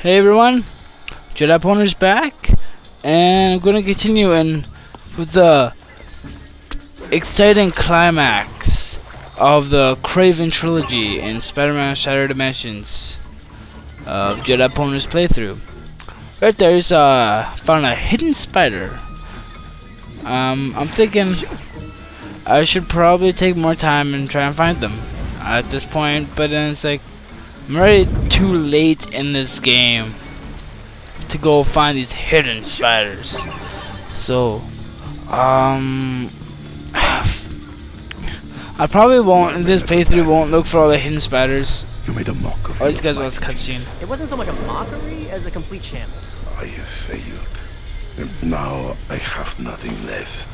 Hey everyone, Jedi Pwner is back, and I'm gonna continue in with the exciting climax of the Kraven trilogy in Spider-Man Shattered Dimensions of Jedi Pwner's playthrough. Right there, he's found a hidden spider. I'm thinking I should probably take more time and try and find them at this point, but then it's like, I'm already too late in this game to go find these hidden spiders. So, I probably won't, in this playthrough, won't look for all the hidden spiders. You made a mockery. Oh, these guys want this cutscene. It wasn't so much a mockery as a complete shambles. I have failed, and now I have nothing left.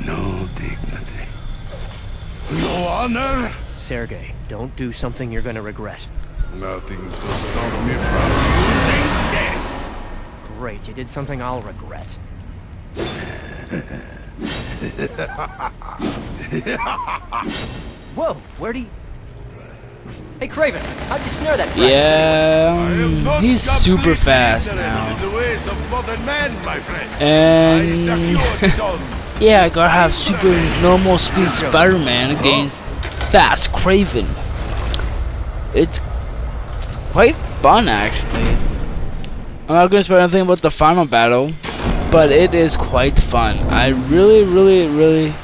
No dignity. No honor? Sergey, don't do something you're gonna regret. Nothing to stop me from using this! Great, you did something I'll regret. Whoa, where'd he... Hey Kraven, how'd you snare that friend? Yeah, he's super fast now. And... yeah, I gotta have super normal speed Spider-Man against fast Kraven. It's quite fun, actually. I'm not going to spoil anything about the final battle, but it is quite fun. I really I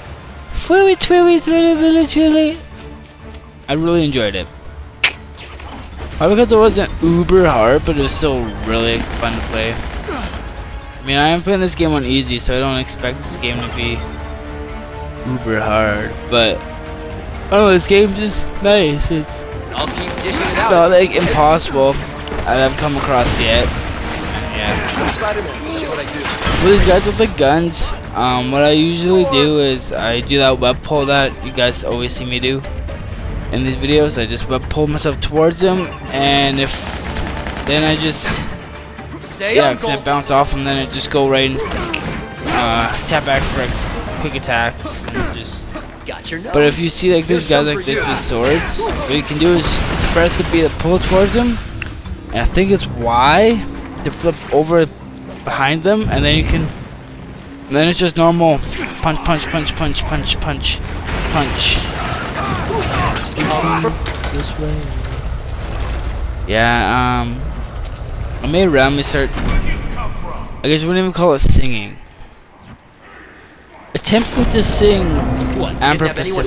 really enjoyed it. Probably because it wasn't uber hard, but it was still really fun to play. I mean, I am playing this game on easy, so I don't expect this game to be uber hard, but oh, this game's just nice. It's not like impossible I have come across yet. Yeah. With these guys with the guns, what I usually do is I do that web pull that you guys always see me do in these videos. I just web pull myself towards them, and if then I just cause I bounce off, and then I just go right and tap back for a quick attack. But if you see like these guys like this with swords, what you can do is press the B to pull towards them, and I think it's Y to flip over behind them, and then you can, and then it's just normal punch, punch, punch, punch, punch, punch, punch. This way. Yeah. I made around me start. I guess we wouldn't even call it singing. Attempted to sing Amber Pacific,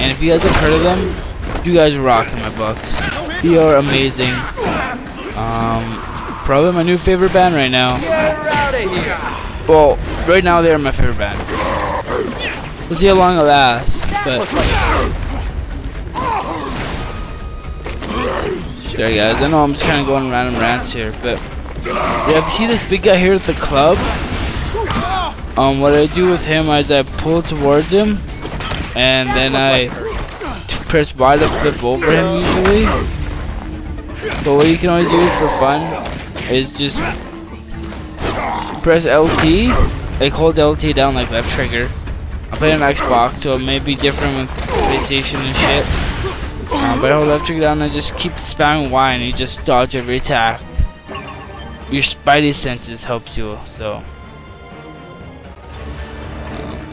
and if you guys have heard of them, you guys rock in my books. They are amazing. Probably my new favorite band right now. Well, right now they are my favorite band. We'll see how long it lasts, but there you guys, I know I'm just kind of going random rants here, but yeah, if you see this big guy here at the club, what I do with him is I pull towards him, and then I press Y to flip over him usually. But what you can always do for fun is just press LT, like hold LT down, like left trigger. I play on Xbox, so it may be different with PlayStation and shit. But I hold left trigger down and just keep spamming Y, and you just dodge every attack. Your spidey senses helps you, so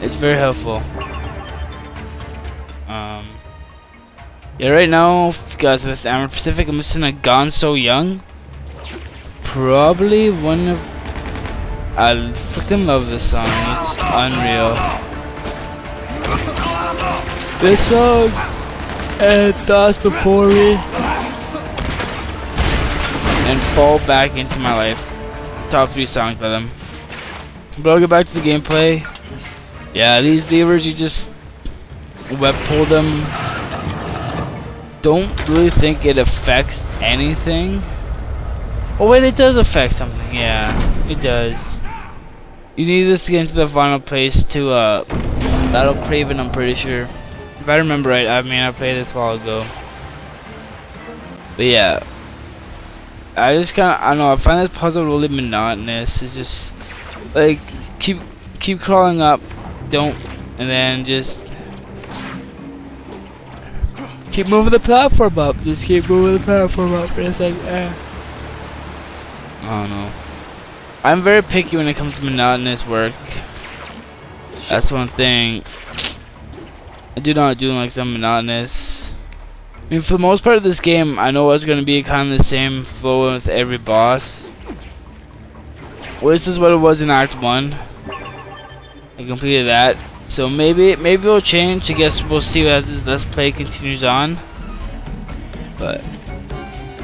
it's very helpful. Yeah, right now, if you guys listen to Amber Pacific, I'm listening to Gone So Young. Probably one of... I freaking love this song. It's unreal. This song and Thoughts Before Me and Fall Back Into My Life. Top 3 songs by them. But I'll get back to the gameplay. Yeah, these levers, you just web pull them. Don't really think it affects anything. Oh wait, it does affect something. Yeah, it does. You need this to get into the final place to battle Kraven, I'm pretty sure. If I remember right, I mean, I played this a while ago. But yeah, I just kind of, I don't know, I find this puzzle really monotonous. It's just like keep crawling up. Don't, and then just keep moving the platform up. Just keep moving the platform up, and it's like, I don't know. I'm very picky when it comes to monotonous work. That's one thing. I do not do like some monotonous. I mean, for the most part of this game, I know it's going to be kind of the same flow with every boss. Well, this is what it was in Act 1. I completed that. So maybe it'll change. I guess we'll see as this Let's Play continues on. But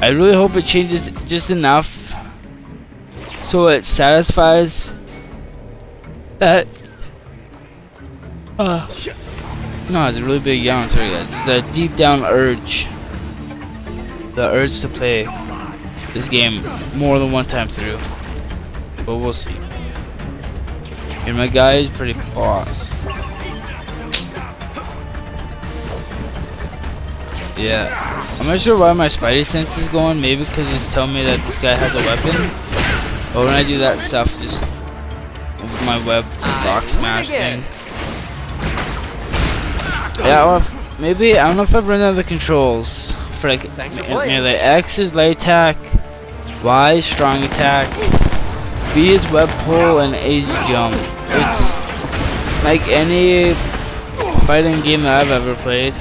I really hope it changes just enough so it satisfies that. No, it's a really big yawn. Sorry, guys. The deep down urge, the urge to play this game more than one time through. But we'll see. And my guy is pretty boss. Yeah, I'm not sure why my Spidey sense is going. Maybe because it's telling me that this guy has a weapon. But when I do that stuff, just with my web box smash thing. Yeah, or maybe, I don't know if I've run out of the controls. For like, nearly. X is light attack, Y is strong attack, B is web pull, and A is jump. It's like any fighting game that I've ever played.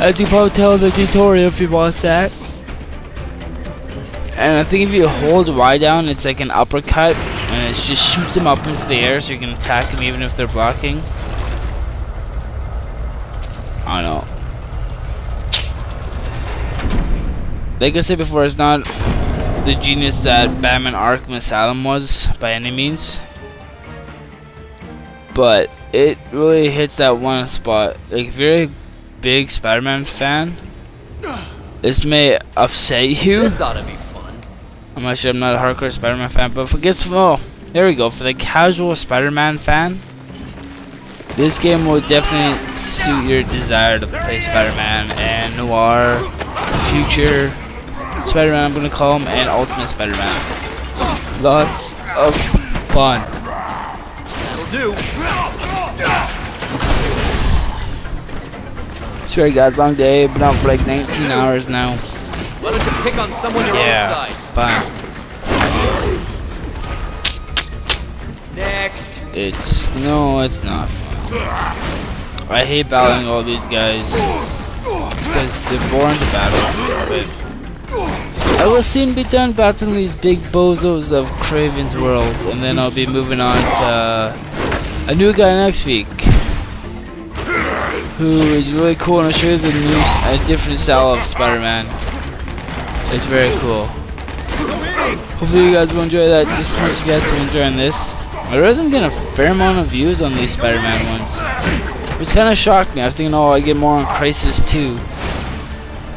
As you probably tell in the tutorial if you watched that. And I think if you hold Y down, it's like an uppercut, and it just shoots them up into the air, so you can attack them even if they're blocking. I don't know. Like I said before, it's not the genius that Batman Arkham Asylum was by any means, but it really hits that one spot. Like if you're a big Spider-Man fan, this may upset you. This ought to be. I'm not sure, I'm not a hardcore Spider-Man fan, but for there we go, for the casual Spider-Man fan, this game will definitely suit your desire to play Spider-Man and Noir, Future Spider-Man, I'm gonna call him, and Ultimate Spider-Man. Lots of fun. That'll do. Sorry guys, long day, been out for like 19 hours now. Why don't you pick on someone your own size? Fine. Next. It's not fun. I hate battling all these guys. It's because they're boring to battle. I will soon be done battling these big bozos of Kraven's world, and then I'll be moving on to a new guy next week, who is really cool, and I'll show you the new, a different style of Spider-Man. It's very cool. Hopefully you guys will enjoy that just as much as you guys are enjoying this. I wasn't getting a fair amount of views on these Spider-Man ones, which kind of shocked me. I was thinking, oh, I get more on Crisis 2.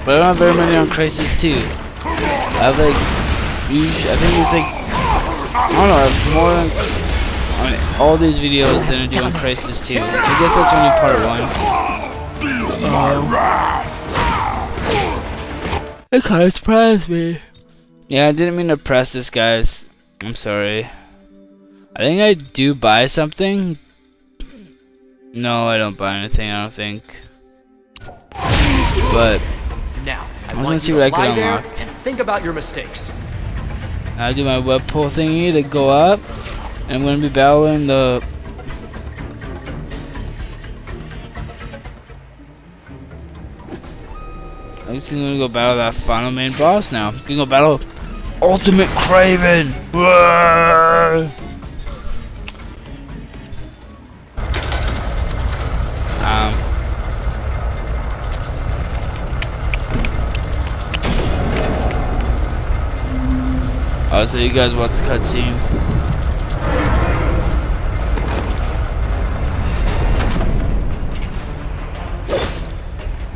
But I don't have very many on Crisis 2. I have like, I think it's like, I don't know, I have more on all these videos than I do on Crisis 2. I guess that's only part 1. It kind of surprised me. Yeah, I didn't mean to press this, guys. I'm sorry. I think I do buy something. No, I don't buy anything, I don't think. But now, I'm going to see what I can unlock. And think about your mistakes. I do my web pull thingy to go up. And I'm going to be battling the... I'm just gonna go battle that final main boss now. I'm gonna go battle Ultimate Kraven! Oh, so you guys watch the cutscene.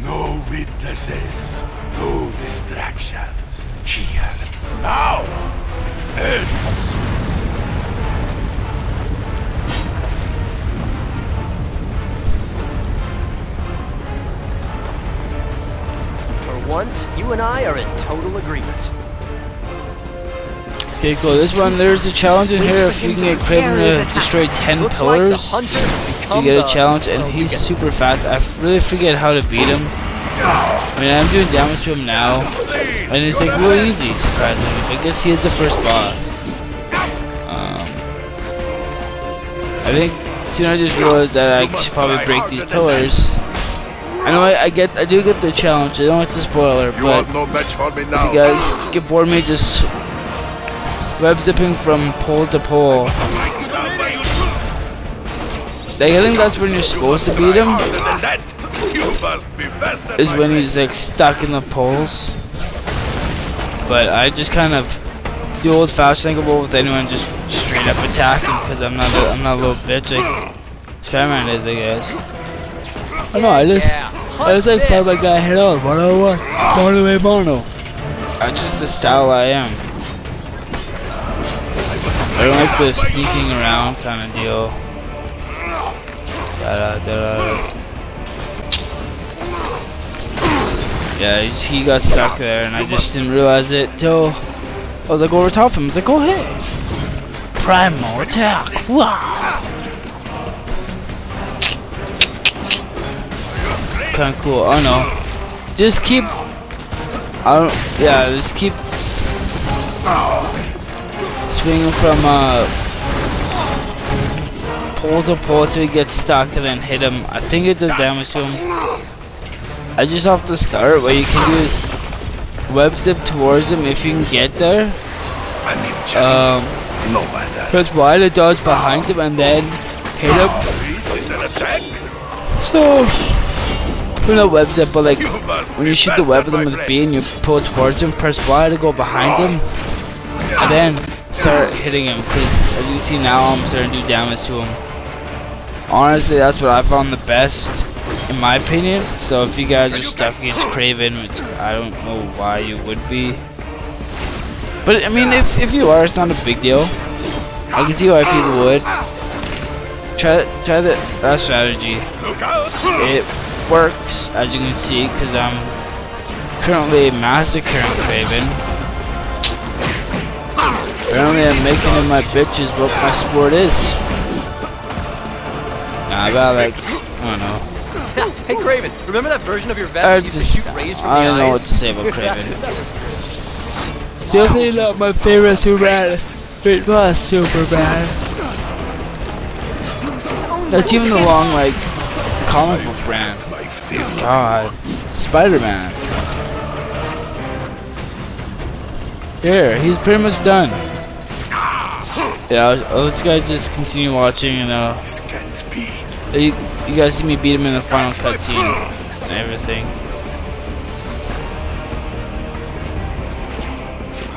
No witnesses, no distractions. Here, now, it ends. For once, you and I are in total agreement. Okay, cool. This one, there's a challenge in here. If you can get Kraven to destroy 10 pillars, you get a challenge, and he's super fast. I really forget how to beat him. I mean, I'm doing damage to him now, and it's like real easy, surprisingly. I guess he is the first boss. I think soon I just realized that I should probably break these pillars. I know I do get the challenge. I know it's a spoiler, but if you guys get bored of me just web zipping from pole to pole, like, I think that's when you're supposed to beat him. Is when he's like stuck in the poles. But I just kind of do old fashioned thing with anyone, just straight up attack him because I'm not a little bitch like Spider-Man is, I guess. I know, I just like fight my guy head on, one-on-one, mono. That's just the style I am. I don't like the sneaking around kind of deal. Yeah, he got stuck there, and I just didn't realize it till I was like over top of him. I was like, "Oh hey, primal attack!" Wow. Kind of cool. Oh no, just keep. I don't. Yeah, just keep swinging from pole to pole till he gets stuck, and then hit him. I think it does damage to him. I just have to start. What you can do is web zip towards him if you can get there. Press Y to dodge behind him and then hit him. So, not web zip, but like when you shoot the web at him with B and you pull towards him, press Y to go behind him and then start hitting him. Because as you see now, I'm starting to do damage to him. Honestly, that's what I found the best, in my opinion. So if you guys are stuck against Kraven, which I don't know why you would be, but I mean, if you are, it's not a big deal. I can see why people would try that strategy. It works, as you can see, because I'm currently massacring Kraven. Apparently I'm making him my bitch is what my sport is. Nah, about like, I don't know. Hey Kraven, remember that version of your vest that used to shoot rays from the eyes? I don't know what to say about Kraven. Definitely not my favorite Superman. It was Superman. That's even the long, like, comic book brand. God, Spider-Man. Here, he's pretty much done. Yeah, let's guys just continue watching and This can't be. You guys see me beat him in the final cutscene and everything.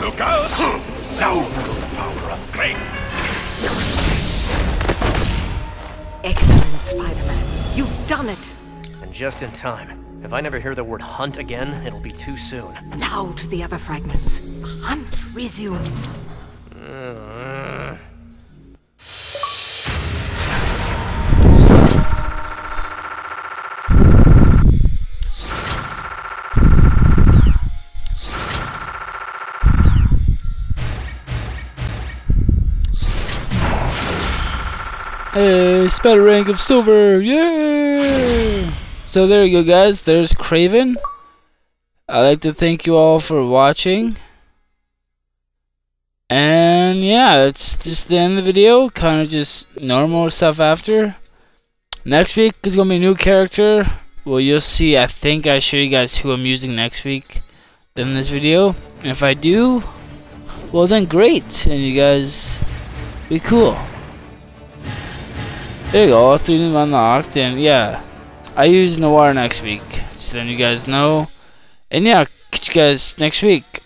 Look out! Now, power up, great. Excellent, Spider-Man. You've done it. And just in time. If I never hear the word hunt again, it'll be too soon. Now to the other fragments. The hunt resumes. Hey, Spider rank of silver, yeah! So there you go, guys. There's Kraven. I'd like to thank you all for watching. And yeah, that's just the end of the video. Kind of just normal stuff after. Next week is gonna be a new character. Well, you'll see. I think I show you guys who I'm using next week in this video. And if I do, well then great, and you guys be cool. There you go, all three of them unlocked, and yeah, I use Noir next week, so then you guys know, and yeah, catch you guys next week.